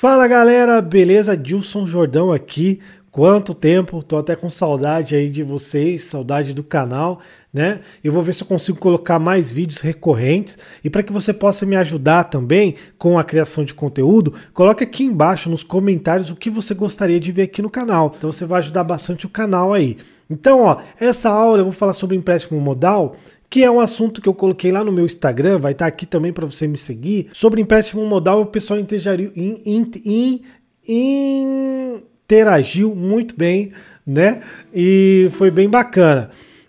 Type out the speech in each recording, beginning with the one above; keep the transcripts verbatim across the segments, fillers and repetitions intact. Fala galera, beleza? Adilson Jordão aqui. Quanto tempo, tô até com saudade aí de vocês, saudade do canal, né? Eu vou ver se eu consigo colocar mais vídeos recorrentes. E para que você possa me ajudar também com a criação de conteúdo, coloque aqui embaixo nos comentários o que você gostaria de ver aqui no canal. Então você vai ajudar bastante o canal aí. Então, ó, essa aula eu vou falar sobre empréstimo modal, que é um assunto que eu coloquei lá no meu Instagram, vai estar aqui também para você me seguir, sobre empréstimo modal. O pessoal interagiu, in, in, in, in, interagiu muito bem, né? E foi bem bacana.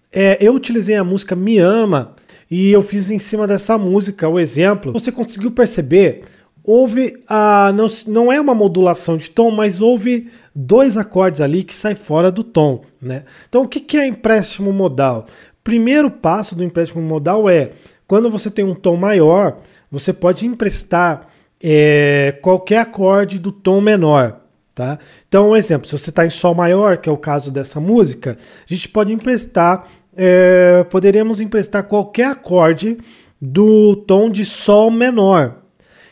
É, eu utilizei a música Me Ama e eu fiz em cima dessa música o exemplo. Você conseguiu perceber? Houve a não, não é uma modulação de tom, mas houve dois acordes ali que saem fora do tom, né? Então o que que é empréstimo modal? Primeiro passo do empréstimo modal é, quando você tem um tom maior, você pode emprestar é, qualquer acorde do tom menor, tá? Então, um exemplo, se você está em Sol maior, que é o caso dessa música, a gente pode emprestar, é, poderíamos emprestar qualquer acorde do tom de Sol menor.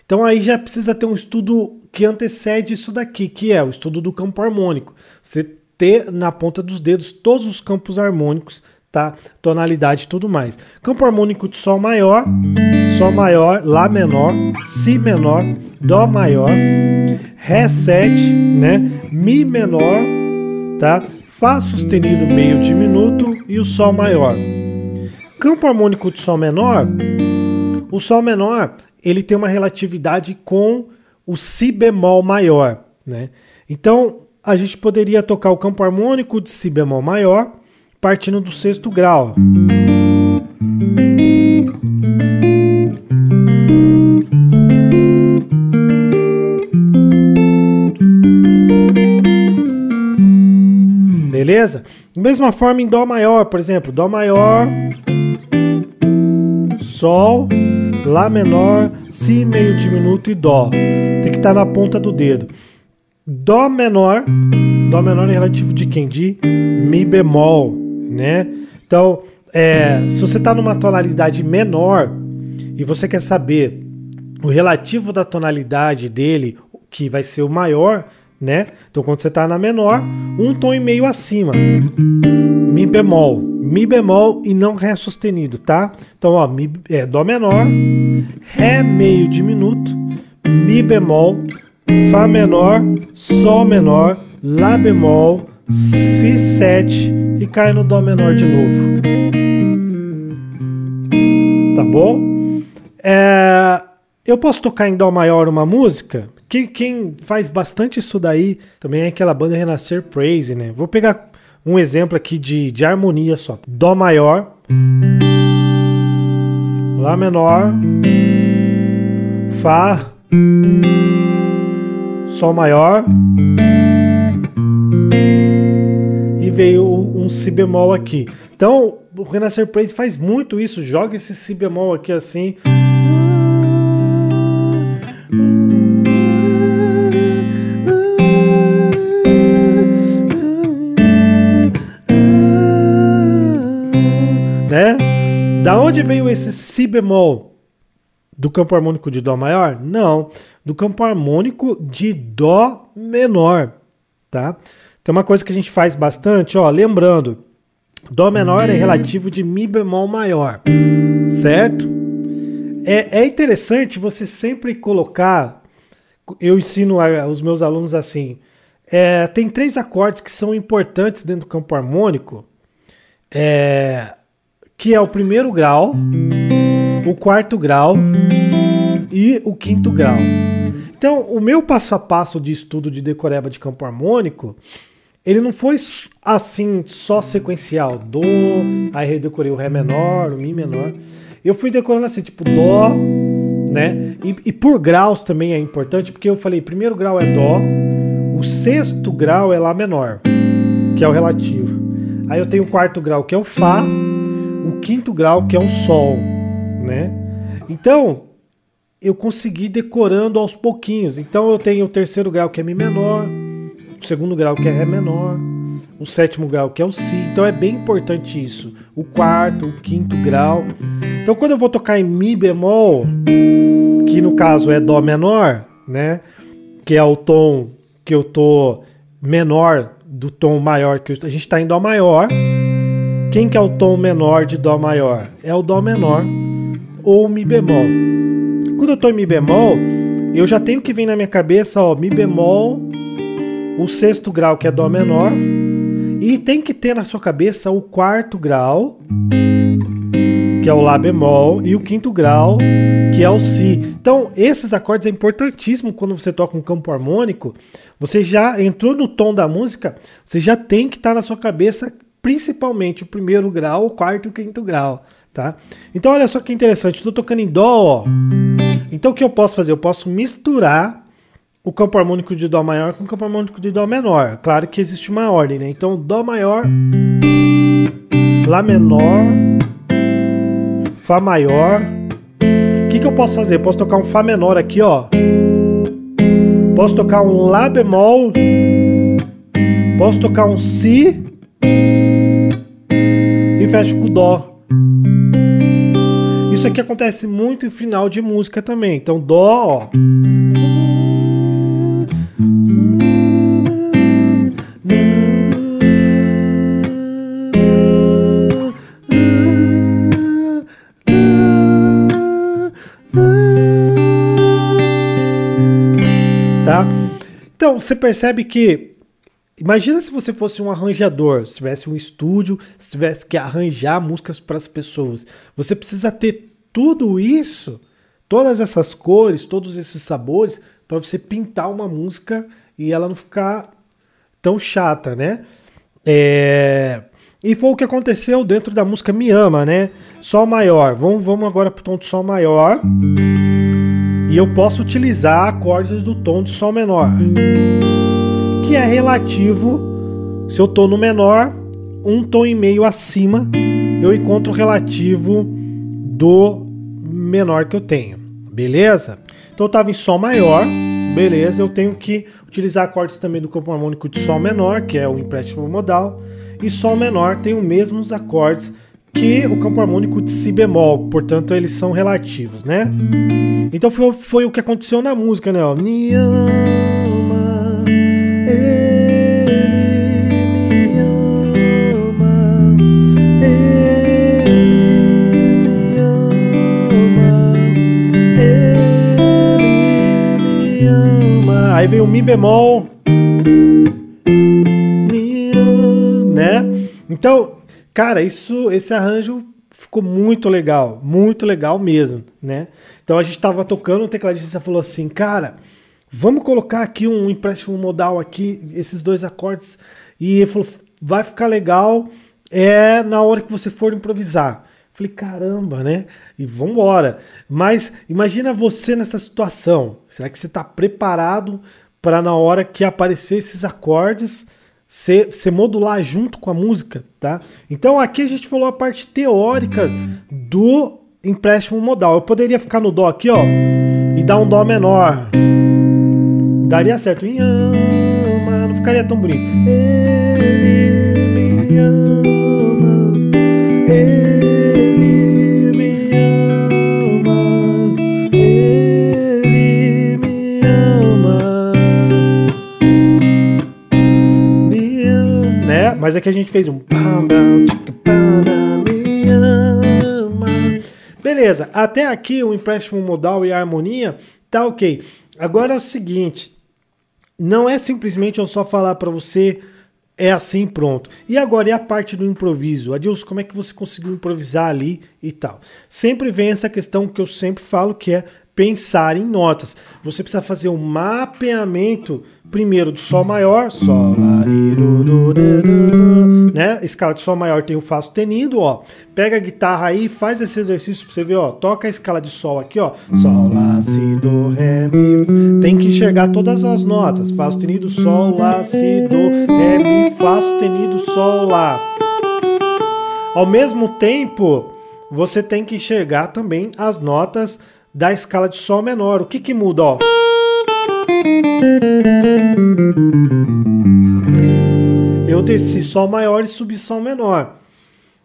Então aí já precisa ter um estudo que antecede isso daqui, que é o estudo do campo harmônico. Você ter na ponta dos dedos todos os campos harmônicos, tá? Tonalidade e tudo mais. Campo harmônico de Sol maior, Sol maior, Lá menor, Si menor, Dó maior, Ré sete, né? Mi menor, tá? Fá sustenido meio diminuto e o Sol maior. Campo harmônico de Sol menor, o Sol menor ele tem uma relatividade com o Si bemol maior, né? Então a gente poderia tocar o campo harmônico de Si bemol maior partindo do sexto grau. Beleza? Da mesma forma em Dó maior, por exemplo, Dó maior, Sol, Lá menor, Si meio diminuto e Dó. Tem que estar na ponta do dedo. Dó menor, Dó menor é relativo de quem? De Mi bemol, né? Então, é, se você está numa tonalidade menor e você quer saber o relativo da tonalidade dele, que vai ser o maior, né? Então, quando você está na menor, um tom e meio acima, Mi bemol, Mi bemol e não Ré sustenido, tá? Então, ó, mi, é, Dó menor, Ré meio diminuto, Mi bemol, Fá menor, Sol menor, Lá bemol, Si sete e cai no Dó menor de novo. Tá bom? É, eu posso tocar em Dó maior uma música? Quem, quem faz bastante isso daí também é aquela banda Renascer Praise, né? Vou pegar um exemplo aqui de, de harmonia só. Dó maior, Lá menor, Fá, Sol maior, veio um Si bemol aqui. Então o Renascer Praise faz muito isso, joga esse Si bemol aqui assim, né? Da onde veio esse Si bemol? Do campo harmônico de Dó maior? Não, do campo harmônico de Dó menor, tá? Tem uma coisa que a gente faz bastante, ó, lembrando, Dó menor é relativo de Mi bemol maior, certo? É, é interessante você sempre colocar, eu ensino aos meus alunos assim, é, tem três acordes que são importantes dentro do campo harmônico, é, que é o primeiro grau, o quarto grau e o quinto grau. Então, o meu passo a passo de estudo de decoreba de campo harmônico, ele não foi assim, só sequencial, Dó, aí eu decorei o Ré menor, o Mi menor. Eu fui decorando assim, tipo Dó, né? E, e por graus também é importante, porque eu falei, primeiro grau é Dó, o sexto grau é Lá menor, que é o relativo. Aí eu tenho o quarto grau, que é o Fá, o quinto grau, que é o Sol, né? Então, eu consegui decorando aos pouquinhos. Então eu tenho o terceiro grau, que é Mi menor, o segundo grau, que é Ré menor, o sétimo grau, que é o Si. Então é bem importante isso, o quarto, o quinto grau. Então quando eu vou tocar em Mi bemol, que no caso é Dó menor, né? que é o tom que eu tô menor do tom maior que eu estou. A gente está em Dó maior. Quem que é o tom menor de Dó maior? É o Dó menor ou Mi bemol. Quando eu estou em Mi bemol, eu já tenho que vir na minha cabeça, ó, Mi bemol, o sexto grau que é Dó menor, e tem que ter na sua cabeça o quarto grau, que é o Lá bemol, e o quinto grau, que é o Si. Então, esses acordes é importantíssimo quando você toca um campo harmônico. Você já entrou no tom da música, você já tem que estar na sua cabeça principalmente o primeiro grau, o quarto e o quinto grau, tá? Então, olha só que interessante, estou tocando em Dó, ó. Então, o que eu posso fazer? Eu posso misturar o campo harmônico de Dó maior com o campo harmônico de Dó menor. Claro que existe uma ordem, né? Então, Dó maior, Lá menor, Fá maior. O que que eu posso fazer? Eu posso tocar um Fá menor aqui, ó. Posso tocar um Lá bemol. Posso tocar um Si. E fecho com o Dó. Isso aqui acontece muito em final de música também. Então, Dó, ó. Tá? Então, você percebe que, imagina se você fosse um arranjador, se tivesse um estúdio, se tivesse que arranjar músicas para as pessoas. Você precisa ter tudo isso, todas essas cores, todos esses sabores, para você pintar uma música e ela não ficar tão chata, né? É... E foi o que aconteceu dentro da música Me Ama, né? Sol maior. Vamos, vamos agora para o tom de Sol maior. E eu posso utilizar acordes do tom de Sol menor, que é relativo. Se eu estou no menor, um tom e meio acima, eu encontro o relativo do menor que eu tenho. Beleza? Então eu estava em Sol maior. Beleza, eu tenho que utilizar acordes também do campo harmônico de Sol menor, que é o empréstimo modal. E Sol menor tem os mesmos acordes que o campo harmônico de Si bemol, portanto eles são relativos, né? Então foi, foi o que aconteceu na música, né? Me ama, ele me ama, ele me ama, ele me ama. Aí vem o Mi bemol, me ama, né? Então, cara, isso, esse arranjo ficou muito legal, muito legal mesmo, né? Então a gente tava tocando, o tecladista falou assim, cara, vamos colocar aqui um empréstimo modal aqui, esses dois acordes, e ele falou, vai ficar legal é na hora que você for improvisar. Eu falei, caramba, né? E vambora. Mas imagina você nessa situação, será que você tá preparado para na hora que aparecer esses acordes, Se, se modular junto com a música, tá? Então aqui a gente falou a parte teórica do empréstimo modal. Eu poderia ficar no Dó aqui, ó, e dar um Dó menor. Daria certo. Me ama, não ficaria tão bonito. Ele me ama, ele me ama, ele me ama. Mas aqui a gente fez um... Beleza, até aqui o empréstimo modal e a harmonia tá ok. Agora é o seguinte, não é simplesmente eu só falar para você, é assim, pronto. E agora é a parte do improviso. Adilson, como é que você conseguiu improvisar ali e tal? Sempre vem essa questão que eu sempre falo, que é pensar em notas. Você precisa fazer um mapeamento primeiro do Sol maior, Sol, lá, ri, do, do, do, do, né? Escala de Sol maior tem o Fá sustenido, ó. Pega a guitarra aí, faz esse exercício pra você ver, ó. Toca a escala de Sol aqui, ó. Sol, lá, si, do, ré, mi. Tem que enxergar todas as notas. Fá sustenido, Sol, lá, si, do, ré, mi. Fá sustenido, Sol, lá. Ao mesmo tempo, você tem que enxergar também as notas da escala de Sol menor. O que que muda, ó? Eu desci Sol maior e subi Sol menor.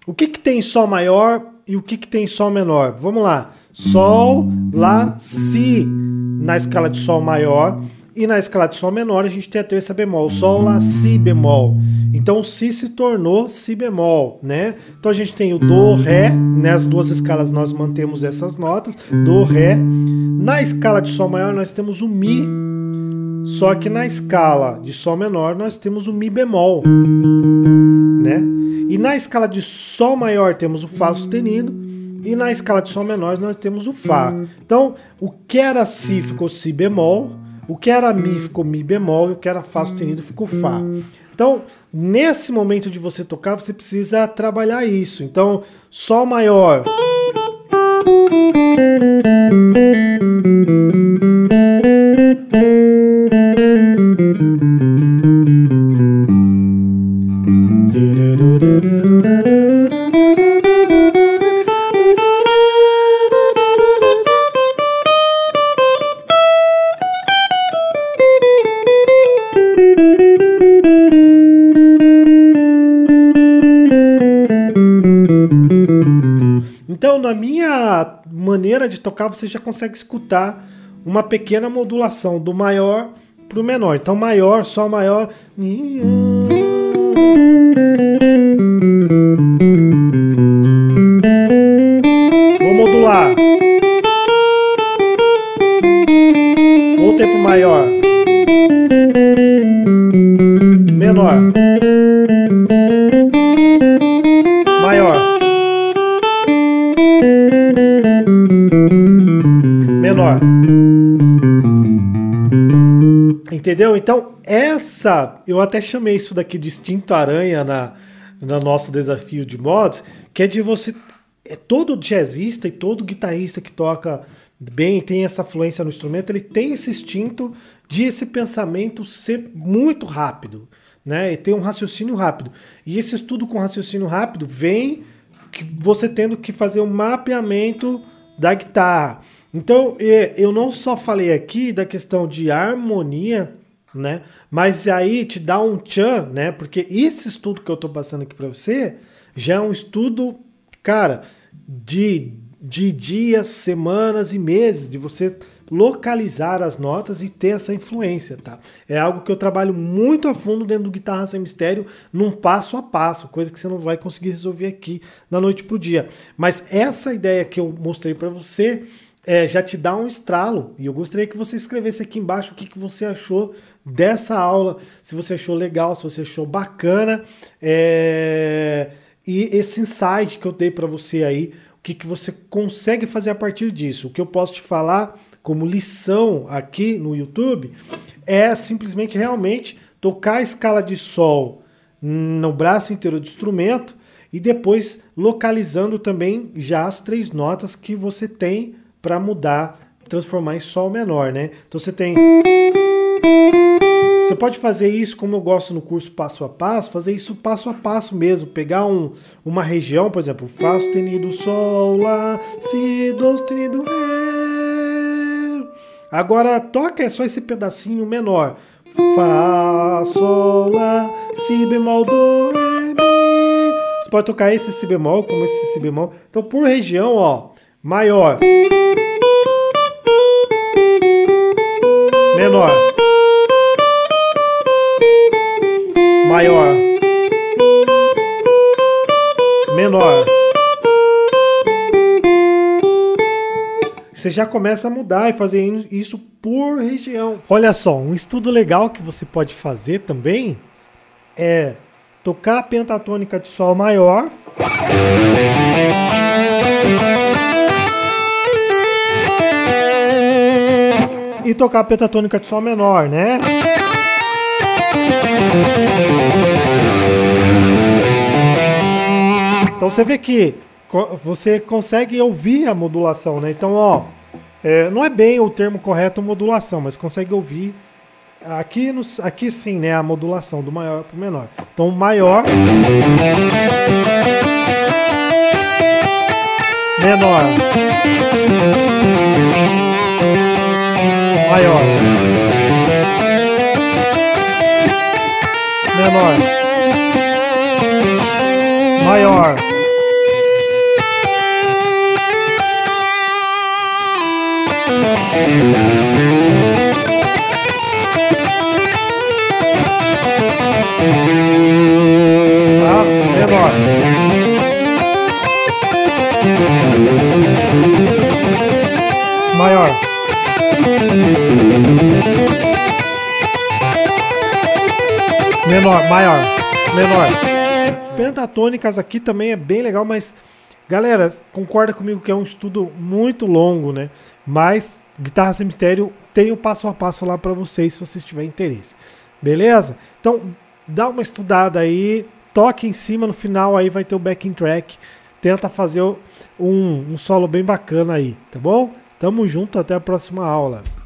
O que que tem em Sol maior e o que que tem em Sol menor? Vamos lá. Sol, Lá, Si na escala de Sol maior. E na escala de Sol menor a gente tem a terça bemol, Sol, Lá, Si bemol. Então o Si se tornou Si bemol, né? Então a gente tem o Dó, Ré, nas duas escalas nós mantemos essas notas, Dó, Ré. Na escala de Sol maior nós temos o Mi, só que na escala de Sol menor nós temos o Mi bemol, né? E na escala de Sol maior temos o Fá sustenido. E na escala de Sol menor nós temos o Fá. Então, o que era Si ficou Si bemol, o que era Mi ficou Mi bemol e o que era Fá sustenido ficou Fá. Então, nesse momento de você tocar, você precisa trabalhar isso. Então, Sol maior. Maneira de tocar, você já consegue escutar uma pequena modulação do maior para o menor. Então maior, Sol maior. Vou modular. Ou tempo maior. Menor. Maior. Menor. Entendeu? Então, essa... Eu até chamei isso daqui de instinto aranha na, na nosso desafio de modos, que é de você... É, todo jazzista e todo guitarrista que toca bem, tem essa fluência no instrumento, ele tem esse instinto de esse pensamento ser muito rápido, né? E ter um raciocínio rápido. E esse estudo com raciocínio rápido vem que você tendo que fazer um mapeamento da guitarra. Então, eu não só falei aqui da questão de harmonia, né? Mas aí te dá um tchan, né? Porque esse estudo que eu tô passando aqui para você já é um estudo, cara, de, de dias, semanas e meses, de você localizar as notas e ter essa influência, tá? É algo que eu trabalho muito a fundo dentro do Guitarra Sem Mistério, num passo a passo, coisa que você não vai conseguir resolver aqui da noite pro dia. Mas essa ideia que eu mostrei para você... É, já te dá um estralo, e eu gostaria que você escrevesse aqui embaixo o que, que você achou dessa aula, se você achou legal, se você achou bacana, é... e esse insight que eu dei para você aí, o que, que você consegue fazer a partir disso. O que eu posso te falar como lição aqui no YouTube é simplesmente realmente tocar a escala de Sol no braço inteiro do instrumento e depois localizando também já as três notas que você tem para mudar, transformar em Sol menor, né? Então você tem... Você pode fazer isso, como eu gosto no curso passo a passo, fazer isso passo a passo mesmo, pegar um, uma região, por exemplo, Fá sustenido, Sol, Lá, Si, Dó sustenido, Ré. Agora toca só esse pedacinho menor. Fá, Sol, Lá, Si bemol, Dó, Ré, Mi. Você pode tocar esse Si bemol, como esse Si bemol. Então por região, ó, maior, menor, maior, menor. Você já começa a mudar e fazer isso por região. Olha só, um estudo legal que você pode fazer também é tocar a pentatônica de Sol maior. E tocar a pentatônica de Sol menor, né? Então você vê que você consegue ouvir a modulação, né? Então, ó, é, não é bem o termo correto modulação, mas consegue ouvir aqui, no, aqui sim, né? A modulação do maior para o menor. Então, maior, menor, maior, menor, maior. Tá? Menor. Maior. Menor, maior, menor. Pentatônicas aqui também é bem legal, mas... Galera, concorda comigo que é um estudo muito longo, né? Mas Guitarra Sem Mistério tem o passo a passo lá para vocês, se vocês tiverem interesse. Beleza? Então, dá uma estudada aí, toque em cima, no final aí vai ter o backing track. Tenta fazer um, um solo bem bacana aí, tá bom? Tamo junto, até a próxima aula.